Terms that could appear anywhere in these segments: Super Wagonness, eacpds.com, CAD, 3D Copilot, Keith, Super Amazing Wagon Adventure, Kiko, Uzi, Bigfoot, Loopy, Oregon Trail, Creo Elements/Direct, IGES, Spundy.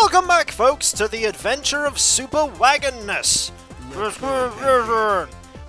Welcome back, folks, to the adventure of Super Wagonness!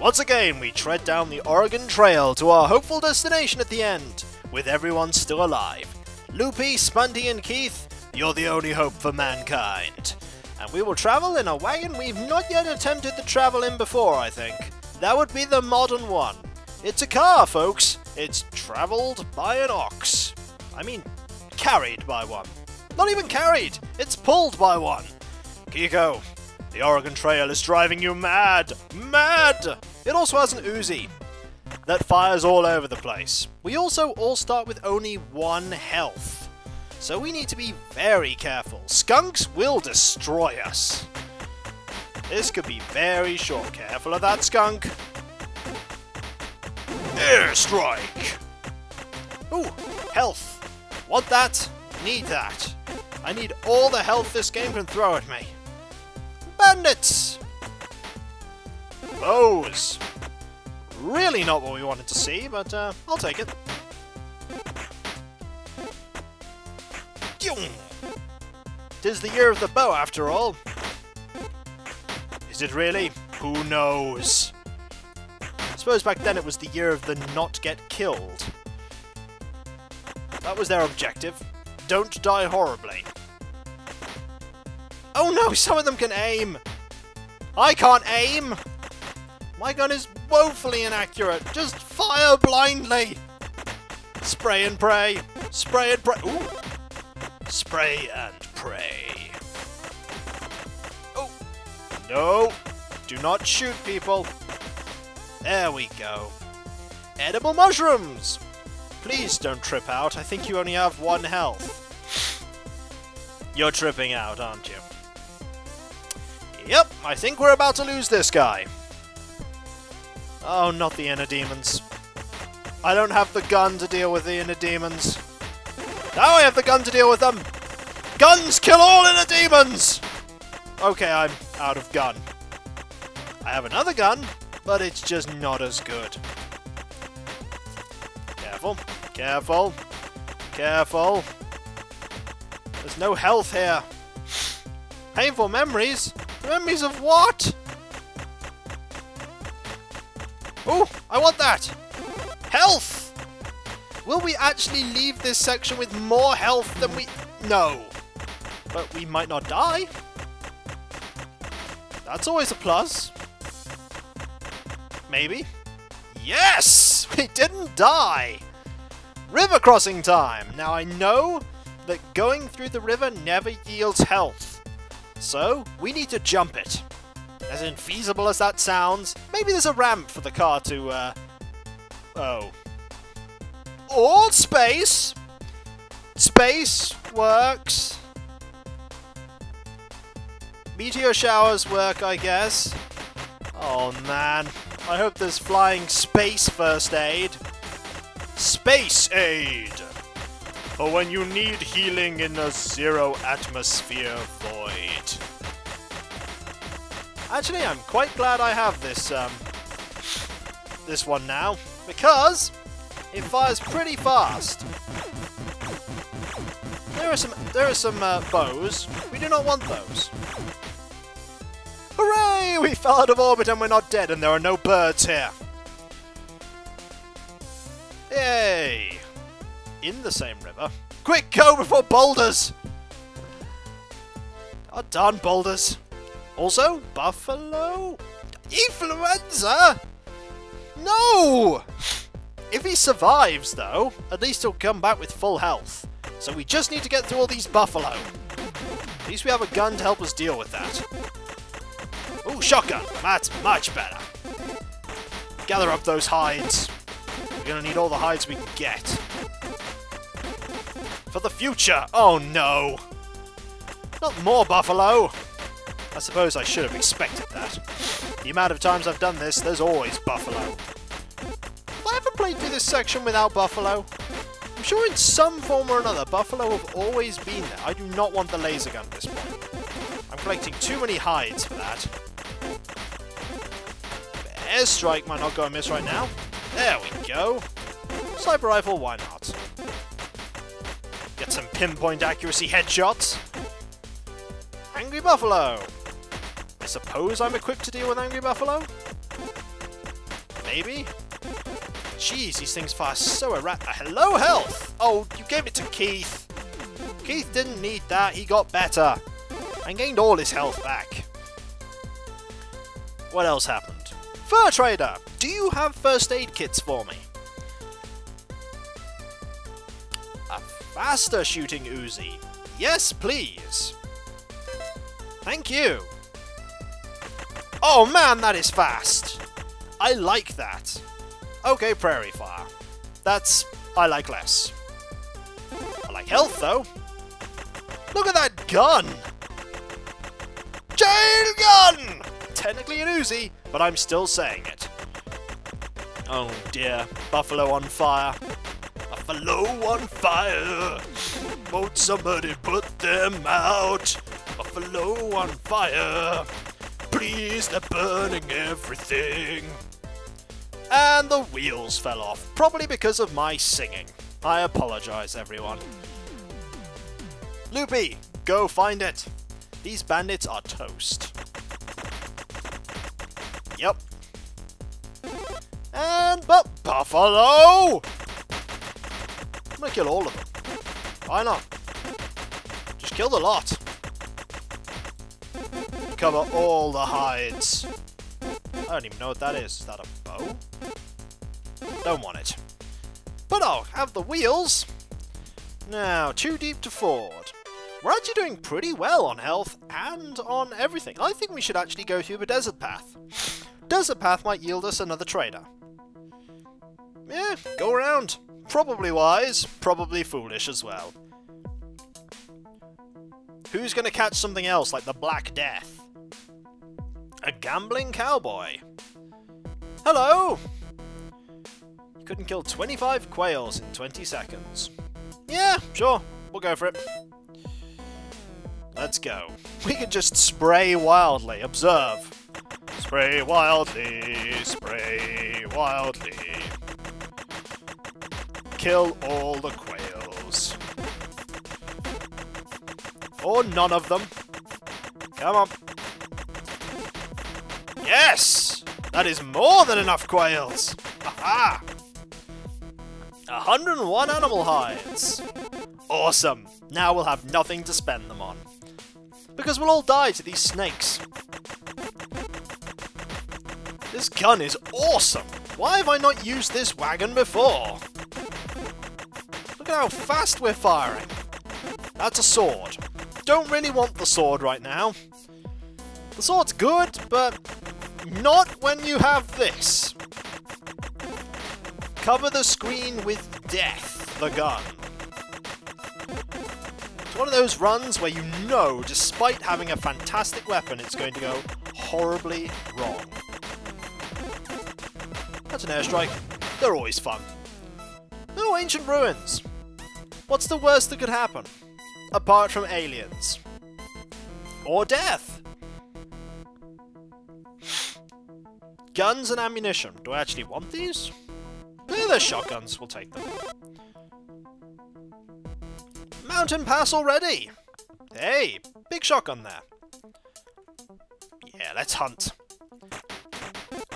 Once again, we tread down the Oregon Trail to our hopeful destination at the end, with everyone still alive. Loopy, Spundy, and Keith, you're the only hope for mankind. And we will travel in a wagon we've not yet attempted to travel in before, I think. That would be the modern one. It's a car, folks. It's traveled by an ox. I mean, carried by one. Not even carried, it's pulled by one. Kiko, the Oregon Trail is driving you mad! Mad! It also has an Uzi that fires all over the place. We also all start with only one health, so we need to be very careful. Skunks will destroy us. This could be very short. Careful of that skunk. Airstrike! Ooh, health. Want that? Need that. I need all the health this game can throw at me. Bandits! Bows! Really not what we wanted to see, but I'll take it. Tis the year of the bow, after all. Is it really? Who knows? I suppose back then it was the year of the not get killed. That was their objective. Don't die horribly. Oh no, some of them can aim! I can't aim! My gun is woefully inaccurate. Just fire blindly! Spray and pray! Spray and pray! Ooh! Spray and pray. Oh! No! Do not shoot people! There we go. Edible mushrooms! Please don't trip out, I think you only have one health. You're tripping out, aren't you? Yep, I think we're about to lose this guy. Oh, not the inner demons. I don't have the gun to deal with the inner demons. Now I have the gun to deal with them! Guns kill all inner demons! Okay, I'm out of gun. I have another gun, but it's just not as good. Careful, careful, careful. There's no health here. Painful memories? Memories of what? Oh, I want that! Health! Will we actually leave this section with more health than we... No. But we might not die. That's always a plus. Maybe. Yes! We didn't die! River crossing time! Now I know that going through the river never yields health, so we need to jump it. As infeasible as that sounds, maybe there's a ramp for the car to, oh. Or space! Space works. Meteor showers work, I guess. Oh man. I hope there's flying space first aid. Space aid! For when you need healing in a zero atmosphere void. Actually, I'm quite glad I have this, this one now, because it fires pretty fast. There are some bows. We do not want those. Hooray! We fell out of orbit and we're not dead, and there are no birds here. Yay! In the same river. Quick, go before boulders! God darn boulders. Also, buffalo? Influenza? No! If he survives, though, at least he'll come back with full health. So we just need to get through all these buffalo. At least we have a gun to help us deal with that. Ooh, shotgun! That's much better! Gather up those hides. We're gonna need all the hides we can get. For the future! Oh no! Not more buffalo! I suppose I should have expected that. The amount of times I've done this, there's always buffalo. Have I ever played through this section without buffalo? I'm sure in some form or another, buffalo have always been there. I do not want the laser gun at this point. I'm collecting too many hides for that. Airstrike might not go amiss right now. There we go. Sniper rifle, why not? Get some pinpoint accuracy headshots. angry buffalo! I suppose I'm equipped to deal with angry buffalo? Maybe? Jeez, these things fire so erratic. Hello, health! Oh, you gave it to Keith! Keith didn't need that, he got better! And gained all his health back. What else happened? Fur Trader! Do you have first aid kits for me? A faster shooting Uzi. Yes, please! Thank you! Oh man, that is fast! I like that. Okay, prairie fire. That's... I like less. I like health, though. Look at that gun! Jail gun! Technically an Uzi, but I'm still saying it. Oh dear. Buffalo on fire. Buffalo on fire! Won't somebody put them out? Buffalo on fire! Please, they're burning everything! And the wheels fell off, probably because of my singing. I apologise, everyone. Loopy, go find it! These bandits are toast. Yep. And but buffalo! I'm gonna kill all of them. Why not? Just kill the lot. Cover all the hides. I don't even know what that is. Is that a bow? Don't want it. But I'll have the wheels. Now, too deep to ford. We're actually doing pretty well on health and on everything. I think we should actually go through the desert path. Desert path might yield us another trader. Yeah, go around. Probably wise, probably foolish as well. Who's gonna catch something else like the Black Death? A gambling cowboy. Hello! You couldn't kill 25 quails in 20 seconds. Yeah, sure, we'll go for it. Let's go. We can just spray wildly. Observe. Spray wildly, spray wildly. Kill all the quails. Or none of them. Come on. Yes! That is more than enough quails! Aha! 101 animal hides. Awesome! Now we'll have nothing to spend them on. Because we'll all die to these snakes. This gun is awesome! Why have I not used this wagon before? Look at how fast we're firing! That's a sword. Don't really want the sword right now. The sword's good, but not when you have this. Cover the screen with death, the gun. One of those runs where you know, despite having a fantastic weapon, it's going to go horribly wrong. That's an airstrike. They're always fun. No, ancient ruins. What's the worst that could happen? Apart from aliens. Or death. Guns and ammunition. Do I actually want these? They're the shotguns. We'll take them. Mountain Pass already! Hey, big shotgun there. Yeah, let's hunt.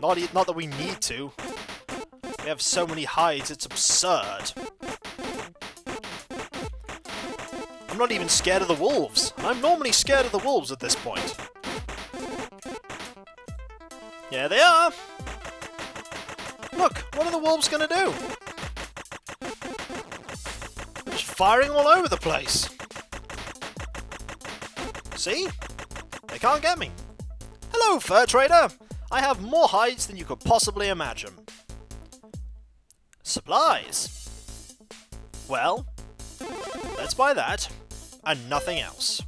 Not that we need to. We have so many hides, it's absurd. I'm not even scared of the wolves. I'm normally scared of the wolves at this point. Yeah, they are! Look, what are the wolves gonna do? Firing all over the place! See? They can't get me! Hello, Fur Trader! I have more hides than you could possibly imagine. Supplies! Well, let's buy that, and nothing else.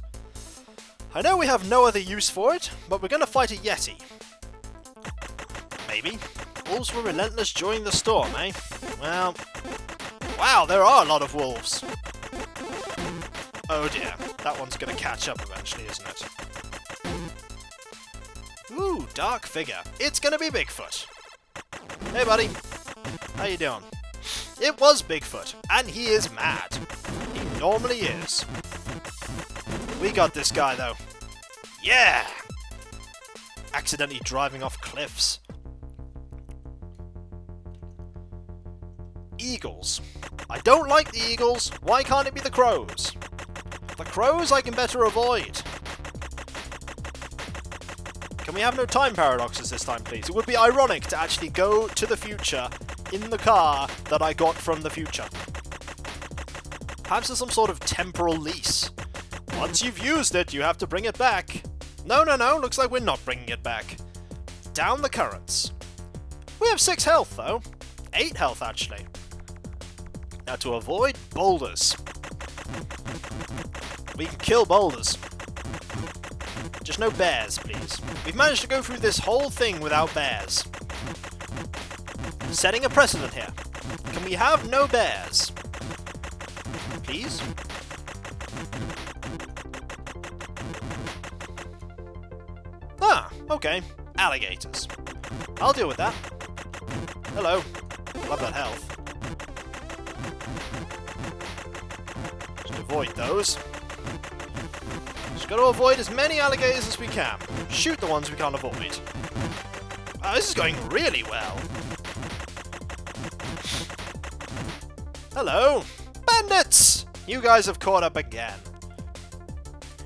I know we have no other use for it, but we're gonna fight a Yeti. Maybe. Wolves were relentless during the storm, eh? Well... Wow, there are a lot of wolves! Oh dear, that one's gonna catch up eventually, isn't it? Ooh, dark figure. It's gonna be Bigfoot! Hey buddy! How you doing? It was Bigfoot, and he is mad! He normally is. We got this guy though. Yeah! Accidentally driving off cliffs. Eagles. I don't like the eagles. Why can't it be the crows? The crows I can better avoid. Can we have no time paradoxes this time, please? It would be ironic to actually go to the future in the car that I got from the future. Perhaps there's some sort of temporal lease. Once you've used it, you have to bring it back. No, no, no, looks like we're not bringing it back. Down the currents. We have 6 health, though. 8 health, actually. Now, to avoid boulders. We can kill boulders. Just no bears, please. We've managed to go through this whole thing without bears. Setting a precedent here. Can we have no bears? Please? Ah, okay. Alligators. I'll deal with that. Hello. Love that health. Just avoid those. Just gotta avoid as many alligators as we can. Shoot the ones we can't avoid. Wow, this is going really well. Hello! Bandits! You guys have caught up again.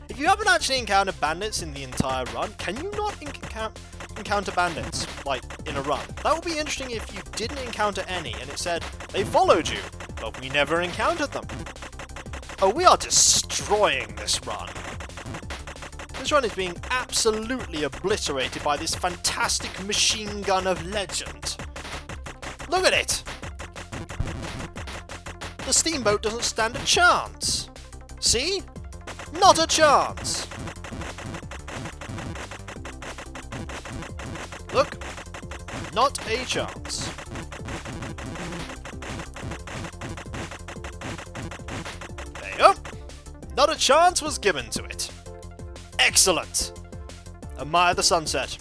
If you haven't actually encountered bandits in the entire run, can you not encounter bandits, like, in a run? That would be interesting if you didn't encounter any, and it said, they followed you, but we never encountered them. Oh, we are destroying this run. This run is being absolutely obliterated by this fantastic machine gun of legend. Look at it! The steamboat doesn't stand a chance! See? Not a chance! Look! Not a chance. There you go! Not a chance was given to it. Excellent! Admire the sunset.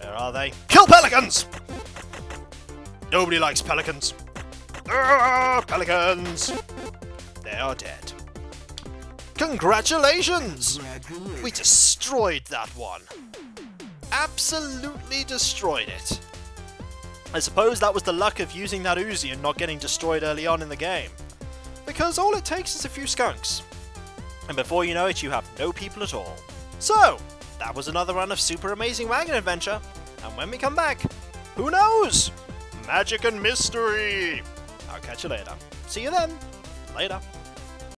Where are they? Kill pelicans! Nobody likes pelicans. Arrgh, pelicans! They are dead. Congratulations! We destroyed that one. Absolutely destroyed it. I suppose that was the luck of using that Uzi and not getting destroyed early on in the game. Because all it takes is a few skunks. And before you know it, you have no people at all. So, that was another run of Super Amazing Wagon Adventure. And when we come back, who knows? Magic and mystery! I'll catch you later. See you then. Later.